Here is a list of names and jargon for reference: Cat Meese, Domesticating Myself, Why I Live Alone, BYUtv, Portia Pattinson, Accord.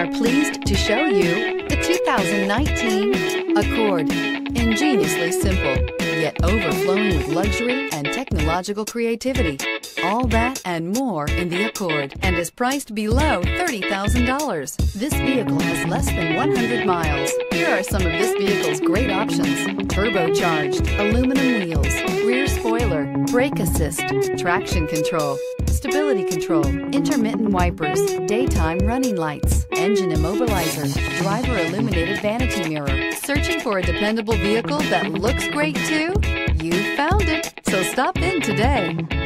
are pleased to show you the 2019 Accord. Ingeniously simple, yet overflowing with luxury and technological creativity. All that and more in the Accord, and is priced below $30,000. This vehicle has less than 100 miles. Here are some of this vehicle's great options: turbocharged, aluminum wheels, rear spoiler, brake assist, traction control, stability control, intermittent wipers, daytime running lights, engine immobilizer, driver illuminated vanity mirror. Searching for a dependable vehicle that looks great too? You found it, so stop in today.